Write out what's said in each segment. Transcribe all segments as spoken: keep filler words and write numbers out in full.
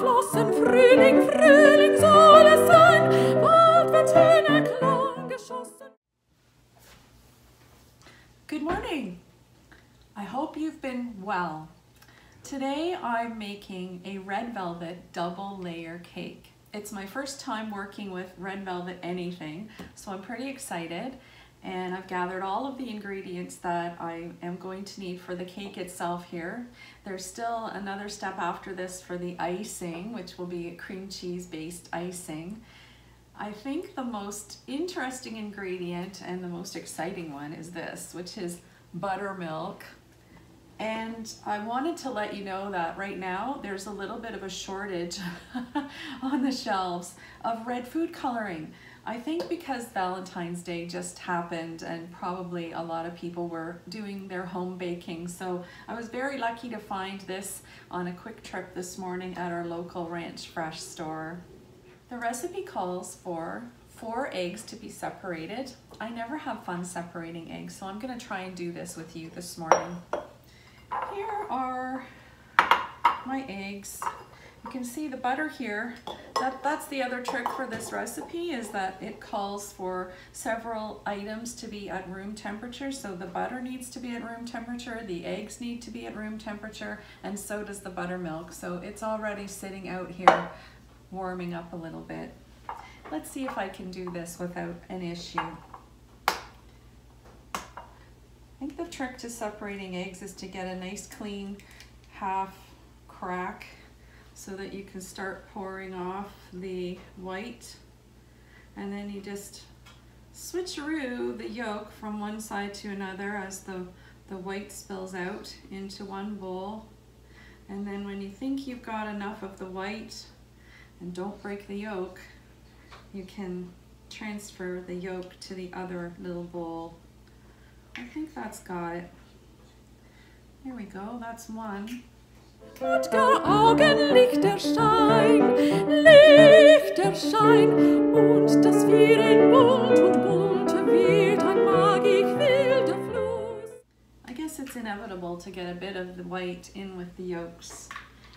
verflossen, Frühling, Frühling soll es sein, bald wird Töne klang geschossen. Good morning! I hope you've been well. Today I'm making a red velvet double layer cake. It's my first time working with red velvet anything, so I'm pretty excited. And I've gathered all of the ingredients that I am going to need for the cake itself here. There's still another step after this for the icing, which will be a cream cheese based icing. I think the most interesting ingredient and the most exciting one is this, which is buttermilk. And I wanted to let you know that right now there's a little bit of a shortage on the shelves of red food coloring. I think because Valentine's Day just happened and probably a lot of people were doing their home baking. So I was very lucky to find this on a quick trip this morning at our local Ranch Fresh store. The recipe calls for four eggs to be separated. I never have fun separating eggs, so I'm gonna try and do this with you this morning. Here are my eggs. You can see the butter here. That, that's the other trick for this recipe, is that it calls for several items to be at room temperature. So the butter needs to be at room temperature, the eggs need to be at room temperature, and so does the buttermilk. So it's already sitting out here, warming up a little bit. Let's see if I can do this without an issue. I think the trick to separating eggs is to get a nice clean half crack, so that you can start pouring off the white, and then you just switcheroo the yolk from one side to another as the, the white spills out into one bowl. And then when you think you've got enough of the white, and don't break the yolk, you can transfer the yolk to the other little bowl. I think that's got it. There we go, that's one. Glutger Augen, Lichterschein, Lichterschein, und das wir in bunt und bunte Wild, ein magisch wilder Fluss. I guess it's inevitable to get a bit of the white in with the yolks.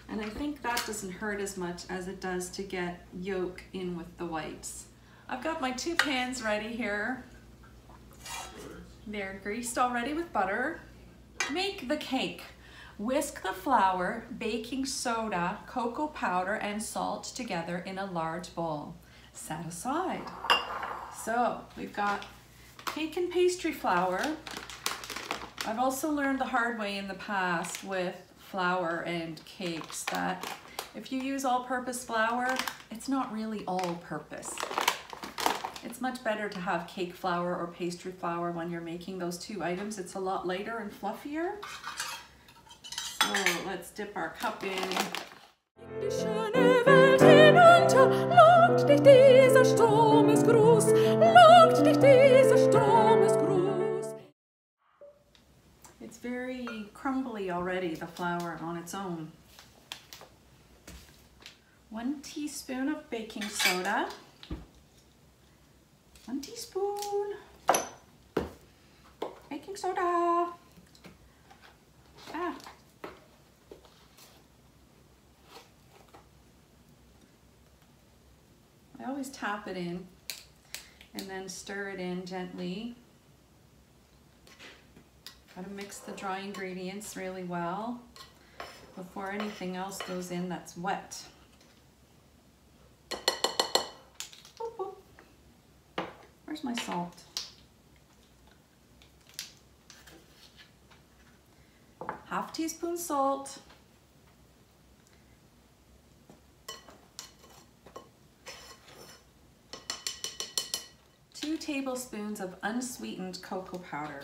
And I think that doesn't hurt as much as it does to get yolk in with the whites. I've got my two pans ready here. They're greased already with butter. Make the cake. Whisk the flour, baking soda, cocoa powder, and salt together in a large bowl. Set aside. So we've got cake and pastry flour. I've also learned the hard way in the past with flour and cakes that if you use all-purpose flour, it's not really all-purpose. It's much better to have cake flour or pastry flour when you're making those two items. It's a lot lighter and fluffier. Oh, let's dip our cup in. Die schöne Welt hinunter, lockt dich dieser Stromesgruß, lockt dich dieser Stromesgruß. It's very crumbly already, the flour on its own. One teaspoon of baking soda. One teaspoon baking soda. Ah. I always tap it in and then stir it in gently. Try to mix the dry ingredients really well before anything else goes in that's wet. Boop, boop. Where's my salt? Half teaspoon salt. Two tablespoons of unsweetened cocoa powder.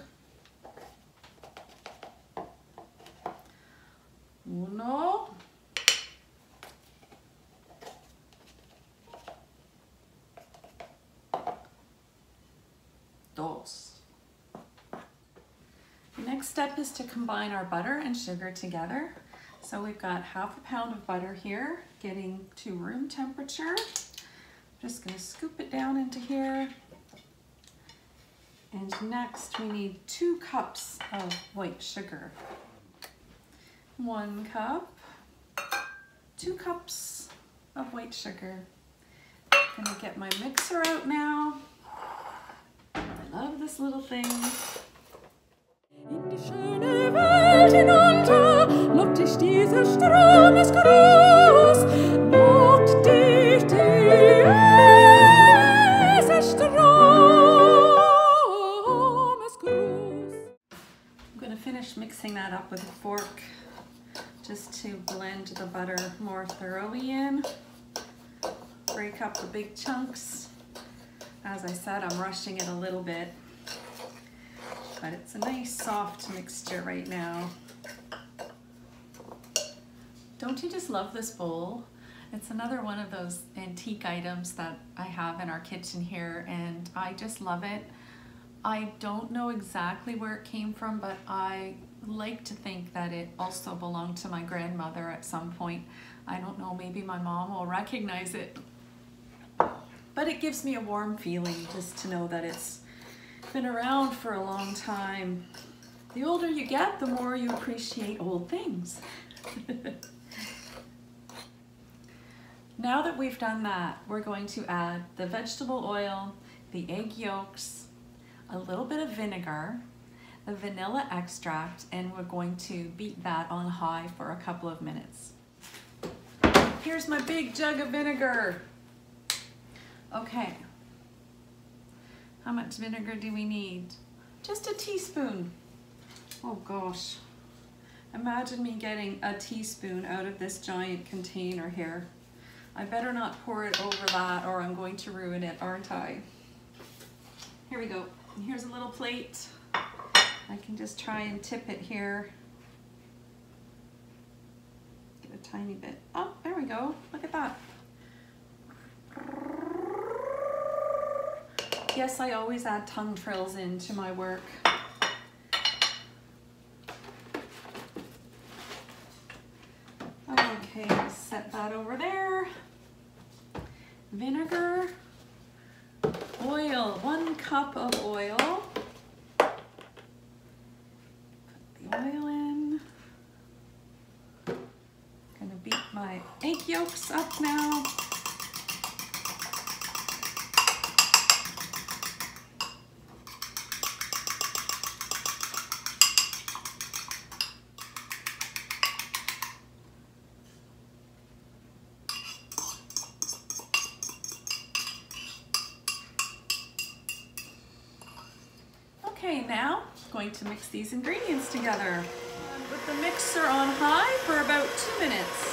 Uno. Dos. The next step is to combine our butter and sugar together. So we've got half a pound of butter here, getting to room temperature. I'm just going to scoop it down into here. And next we need two cups of white sugar. One cup, two cups, of white sugar. I'm gonna get my mixer out now. I love this little thing. In die schöne Welt hinunter, lockt dich dieser Strom ist groß, lockt dich dieser Strom ist groß. I'm gonna finish mixing that up with a fork just to blend the butter more thoroughly in. Break up the big chunks. As I said, I'm rushing it a little bit, but it's a nice soft mixture right now. Don't you just love this bowl? It's another one of those antique items that I have in our kitchen here, and I just love it. I don't know exactly where it came from, but I like to think that it also belonged to my grandmother at some point. I don't know, maybe my mom will recognize it. But it gives me a warm feeling just to know that it's been around for a long time. The older you get, the more you appreciate old things. Now that we've done that, we're going to add the vegetable oil, the egg yolks, a little bit of vinegar, the vanilla extract, and we're going to beat that on high for a couple of minutes. Here's my big jug of vinegar. Okay, how much vinegar do we need? Just a teaspoon. Oh gosh, imagine me getting a teaspoon out of this giant container here. I better not pour it over that or I'm going to ruin it, aren't I? Here we go. Here's a little plate. I can just try and tip it here. Get a tiny bit. Oh, there we go. Look at that. Yes, I always add tongue trills into my work. Okay, set that over there. Vinegar, oil, one cup of oil. Put the oil in. I'm gonna beat my egg yolks up now. Okay, now I'm going to mix these ingredients together. Put the mixer on high for about two minutes.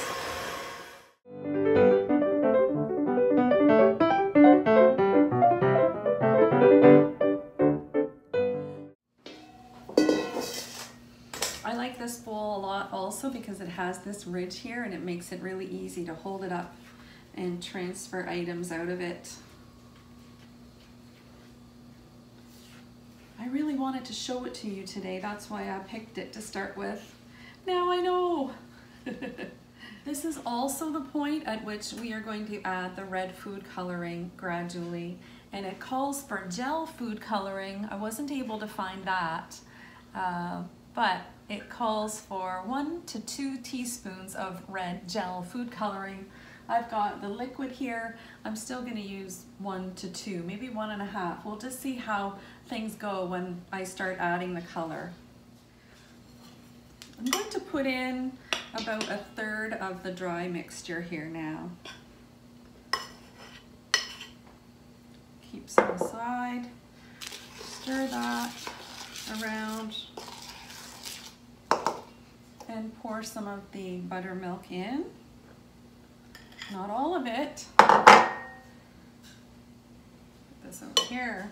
I like this bowl a lot also because it has this ridge here and it makes it really easy to hold it up and transfer items out of it. I really wanted to show it to you today. That's why I picked it to start with. Now I know. This is also the point at which we are going to add the red food coloring gradually. And it calls for gel food coloring. I wasn't able to find that, uh, but it calls for one to two teaspoons of red gel food coloring. I've got the liquid here. I'm still gonna use one to two, maybe one and a half. We'll just see how things go when I start adding the color. I'm going to put in about a third of the dry mixture here now. Keep some aside, stir that around, and pour some of the buttermilk in. Not all of it. Put this over here.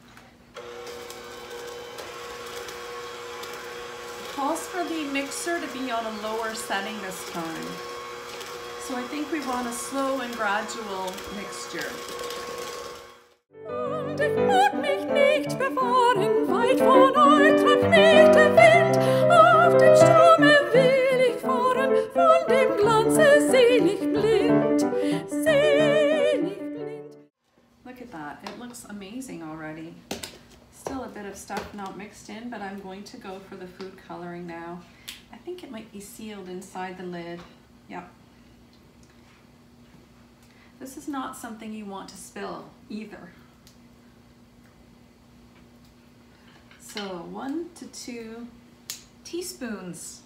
It calls for the mixer to be on a lower setting this time. So I think we want a slow and gradual mixture. Und ich mag mich nicht bewahren, weit von euch treibt mich der Wind, auf dem Strome will ich fahren, von dem Glanze selig. Look at that, it looks amazing already. Still a bit of stuff not mixed in, but I'm going to go for the food coloring now. I think it might be sealed inside the lid. Yep. This is not something you want to spill either. So one to two teaspoons.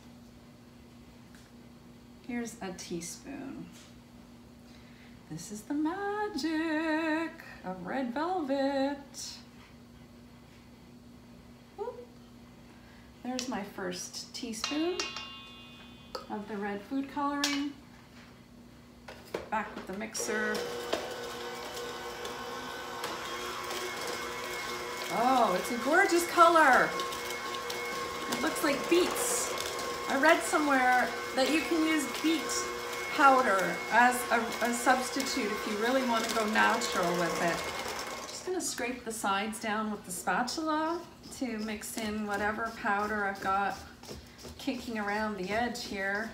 Here's a teaspoon. This is the magic of red velvet. Oop. There's my first teaspoon of the red food coloring. Back with the mixer. Oh, it's a gorgeous color. It looks like beets. I read somewhere that you can use beet powder as a, a substitute if you really want to go natural with it. I'm just going to scrape the sides down with the spatula to mix in whatever powder I've got kicking around the edge here.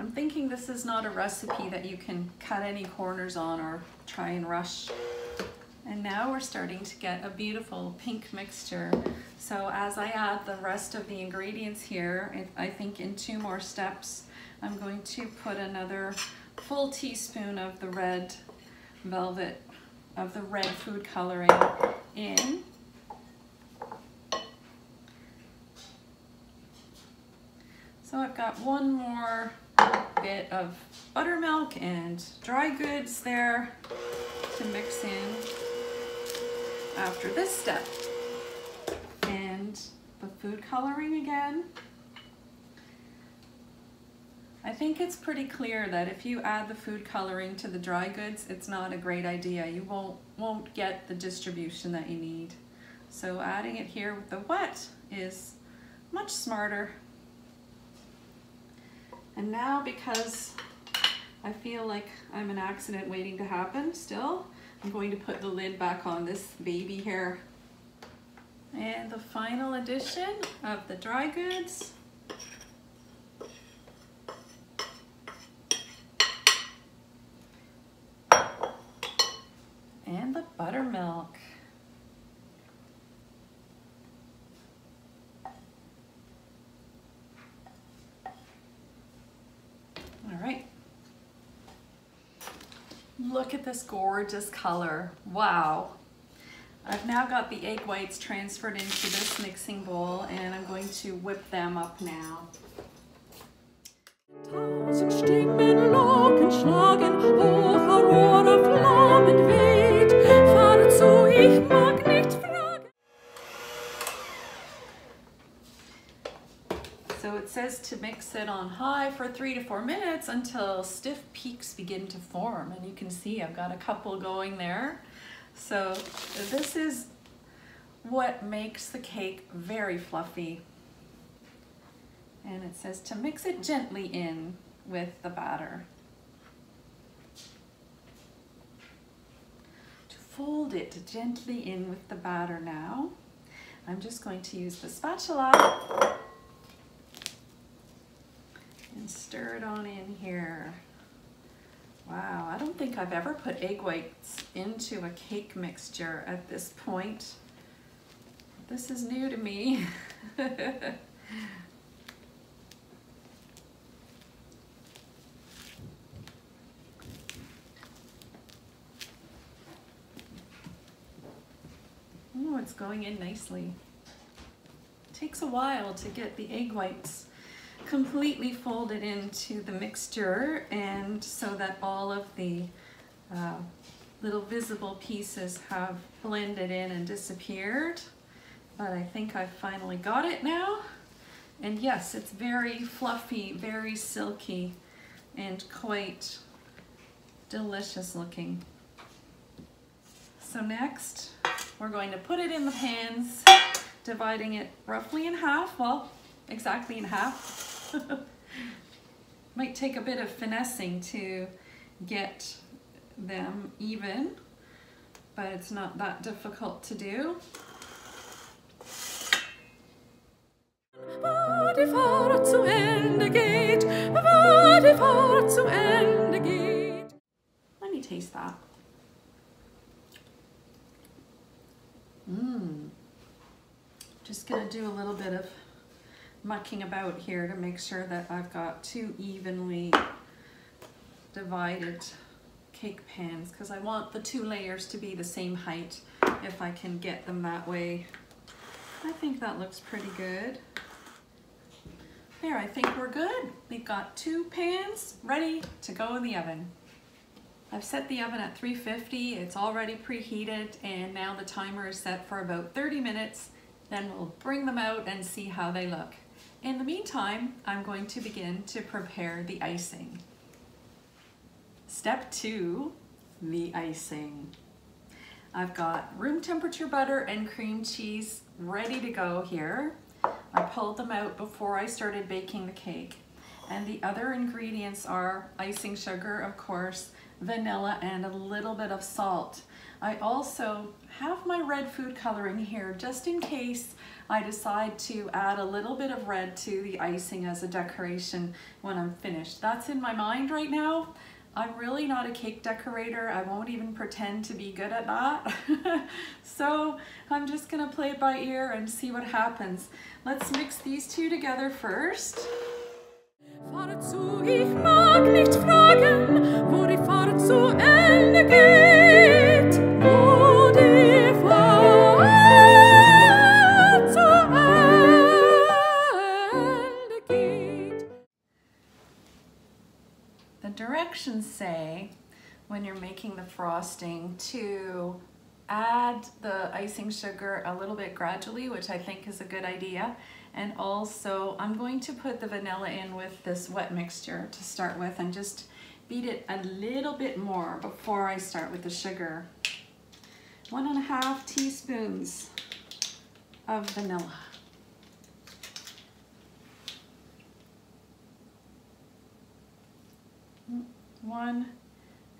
I'm thinking this is not a recipe that you can cut any corners on or try and rush. And now we're starting to get a beautiful pink mixture. So as I add the rest of the ingredients here, I think in two more steps, I'm going to put another full teaspoon of the red velvet, of the red food coloring in. So I've got one more bit of buttermilk and dry goods there to mix in after this step, and the food coloring again. I think it's pretty clear that if you add the food coloring to the dry goods, it's not a great idea. You won't won't get the distribution that you need, so adding it here with the wet is much smarter. And now, because I feel like I'm an accident waiting to happen still, I'm going to put the lid back on this baby here. And the final addition of the dry goods. And the buttermilk. Look at this gorgeous color. Wow. I've now got the egg whites transferred into this mixing bowl, and I'm going to whip them up now. So it says to mix it on high for three to four minutes until stiff peaks begin to form. And you can see I've got a couple going there. So this is what makes the cake very fluffy. And it says to mix it gently in with the batter. To fold it gently in with the batter now. I'm just going to use the spatula and stir it on in here. Wow, I don't think I've ever put egg whites into a cake mixture at this point. This is new to me. Oh, it's going in nicely. It takes a while to get the egg whites completely folded into the mixture, and so that all of the uh, little visible pieces have blended in and disappeared. But I think I finally got it now. And yes, it's very fluffy, very silky, and quite delicious looking. So next, we're going to put it in the pans, dividing it roughly in half, well, exactly in half. Might take a bit of finessing to get them even, but it's not that difficult to do. Let me taste that. Mmm. Just gonna do a little bit of mucking about here to make sure that I've got two evenly divided cake pans, because I want the two layers to be the same height if I can get them that way. I think that looks pretty good. There, I think we're good. We've got two pans ready to go in the oven. I've set the oven at three fifty, it's already preheated, and now the timer is set for about thirty minutes. Then we'll bring them out and see how they look. In the meantime, I'm going to begin to prepare the icing. Step two, the icing. I've got room temperature butter and cream cheese ready to go here. I pulled them out before I started baking the cake. And the other ingredients are icing sugar, of course, vanilla, and a little bit of salt. I also have my red food coloring here just in case I decide to add a little bit of red to the icing as a decoration when I'm finished. That's in my mind right now. I'm really not a cake decorator. I won't even pretend to be good at that. So I'm just gonna play it by ear and see what happens. Let's mix these two together first. Fahrzu, ich mag nicht fragen, wo die Fahrt zu Ende geht. Wo die Fahrt zu Ende geht. The directions say, when you're making the frosting, to add the icing sugar a little bit gradually, which I think is a good idea. And also, I'm going to put the vanilla in with this wet mixture to start with and just beat it a little bit more before I start with the sugar. One and a half teaspoons of vanilla. One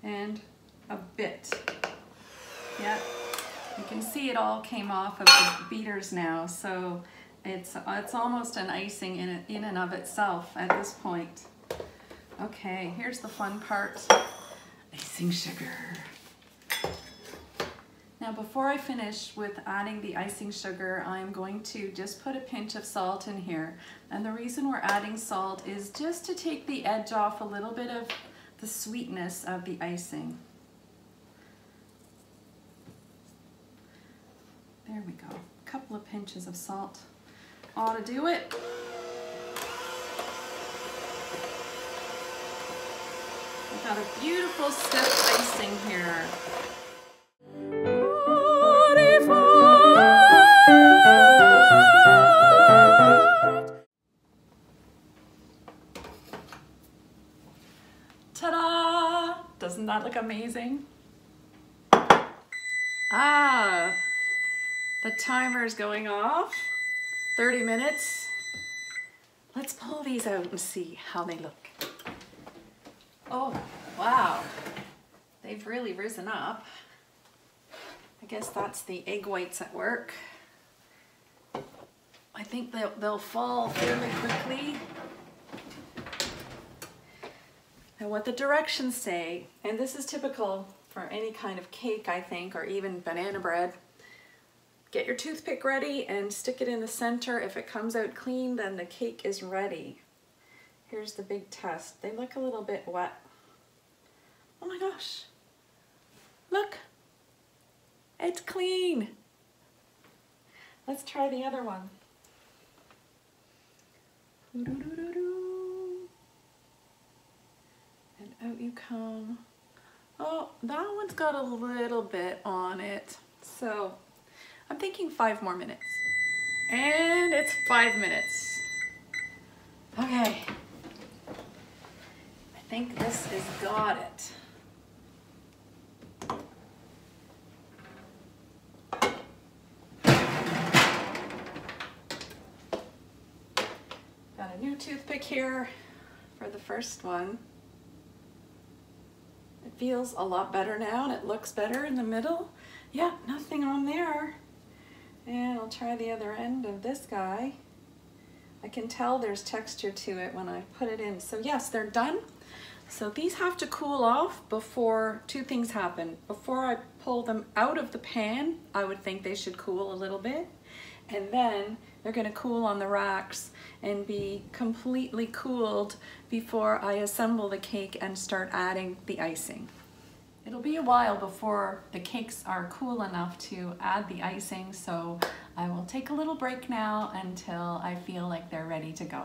and a bit. Yep. You can see it all came off of the beaters now, so it's it's almost an icing in it, in and of itself at this point. Okay, here's the fun part, icing sugar. Now, before I finish with adding the icing sugar, I'm going to just put a pinch of salt in here. And the reason we're adding salt is just to take the edge off a little bit of the sweetness of the icing. There we go, a couple of pinches of salt. Ought to do it. We've got a beautiful stiff icing here. Ta-da! Doesn't that look amazing? Ah! The timer is going off, thirty minutes. Let's pull these out and see how they look. Oh, wow. They've really risen up. I guess that's the egg whites at work. I think they'll, they'll fall fairly quickly. Now, what the directions say, and this is typical for any kind of cake, I think, or even banana bread, get your toothpick ready and stick it in the center. If it comes out clean, then the cake is ready. Here's the big test. They look a little bit wet. Oh my gosh. Look, it's clean. Let's try the other one. And out you come. Oh, that one's got a little bit on it. So I'm thinking five more minutes. And it's five minutes. Okay. I think this has got it. Got a new toothpick here for the first one. It feels a lot better now, and it looks better in the middle. Yeah, nothing on there. And I'll try the other end of this guy. I can tell there's texture to it when I put it in. So yes, they're done. So these have to cool off before two things happen. Before I pull them out of the pan, I would think they should cool a little bit. and then they're going to cool on the rocks and be completely cooled before I assemble the cake and start adding the icing. It'll be a while before the cakes are cool enough to add the icing, so I will take a little break now until I feel like they're ready to go.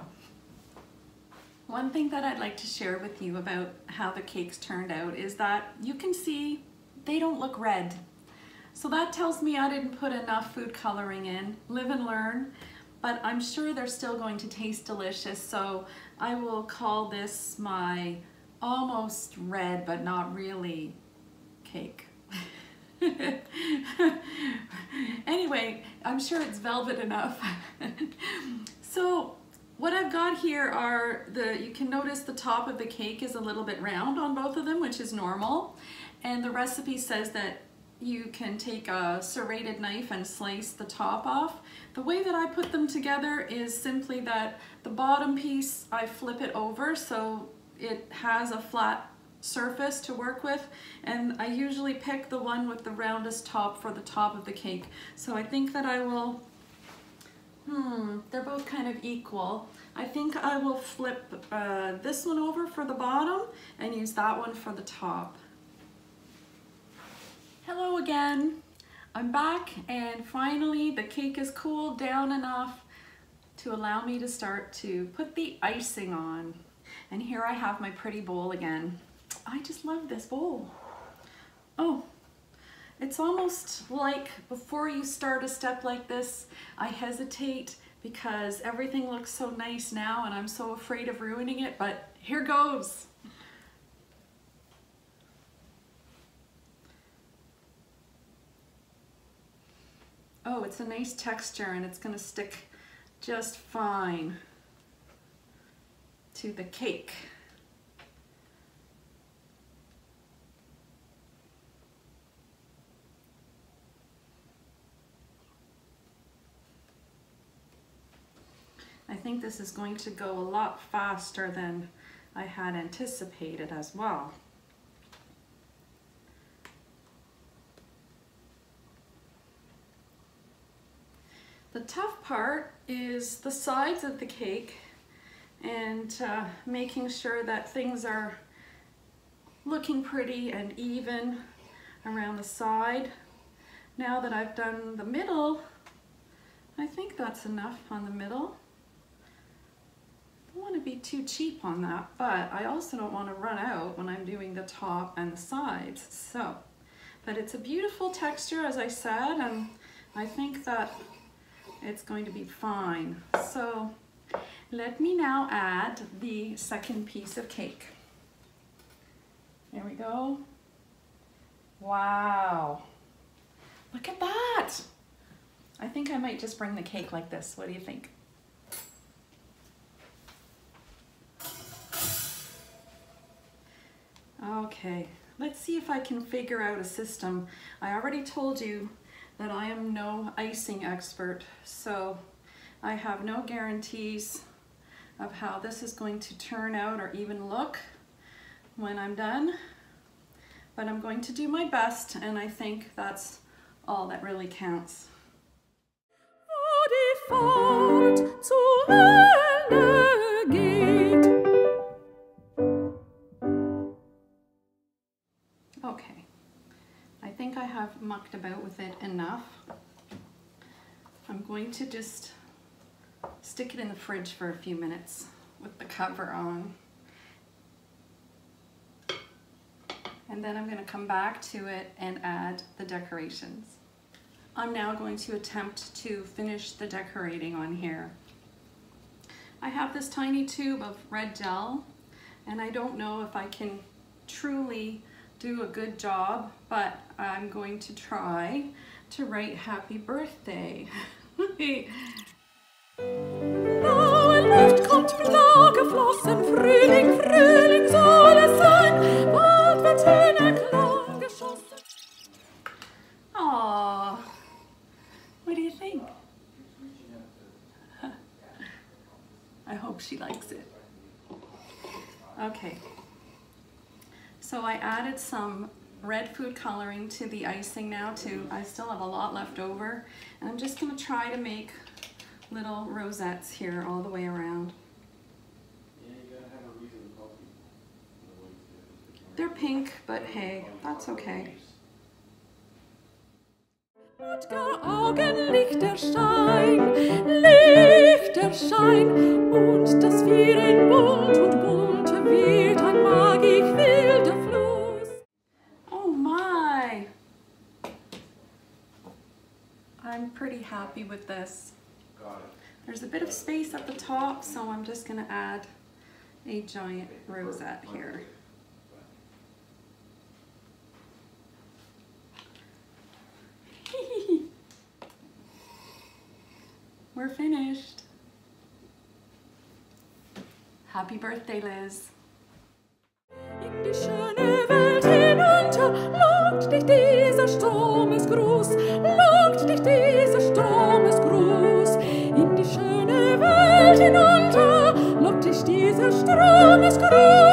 One thing that I'd like to share with you about how the cakes turned out is that you can see they don't look red. So that tells me I didn't put enough food coloring in. Live and learn, but I'm sure they're still going to taste delicious, so I will call this my almost red but not really cake. Anyway, I'm sure it's velvet enough. So what I've got here are the, you can notice the top of the cake is a little bit round on both of them, which is normal, and the recipe says that you can take a serrated knife and slice the top off. The way that I put them together is simply that the bottom piece, I flip it over so it has a flat surface to work with, and I usually pick the one with the roundest top for the top of the cake. So I think that I will, hmm, they're both kind of equal. I think I will flip uh, this one over for the bottom and use that one for the top. Hello again, I'm back, and finally the cake is cooled down enough to allow me to start to put the icing on. And here I have my pretty bowl again. I just love this bowl. Oh, it's almost like before you start a step like this, I hesitate because everything looks so nice now and I'm so afraid of ruining it, but here goes. Oh, it's a nice texture and it's going to stick just fine to the cake. I think this is going to go a lot faster than I had anticipated as well. The tough part is the sides of the cake and uh, making sure that things are looking pretty and even around the side. Now that I've done the middle, I think that's enough on the middle. I don't want to be too cheap on that, but I also don't want to run out when I'm doing the top and the sides. So, but it's a beautiful texture, as I said, and I think that it's going to be fine. So let me now add the second piece of cake. There we go. Wow, look at that. I think I might just bring the cake like this. What do you think? Okay, let's see if I can figure out a system. I already told you that I am no icing expert, so I have no guarantees of how this is going to turn out or even look when I'm done, but I'm going to do my best, and I think that's all that really counts. Okay, I think I have mucked about with it enough. I'm going to just stick it in the fridge for a few minutes with the cover on. And then I'm going to come back to it and add the decorations. I'm now going to attempt to finish the decorating on here. I have this tiny tube of red gel, and I don't know if I can truly do a good job, but I'm going to try to write happy birthday. Aww, what do you think? I hope she likes it. Okay, so I added some red food coloring to the icing now too. I still have a lot left over, and I'm just going to try to make little rosettes here all the way around. They're pink, but hey, that's okay. Mit gar Augen Lichterschein, Lichterschein, und das wir in bunt und bunte Wild, ein magisch wilder Fluss. Oh my! I'm pretty happy with this. Got it. There's a bit of space at the top, so I'm just going to add a giant rosette here. We're finished. Happy birthday, Liz. In die schöne Welt hinunter, lockt dich dieser Stromesgruß, lockt dich dieser Stromesgruß. In die schöne Welt hinunter, lockt dich dieser Stromesgruß.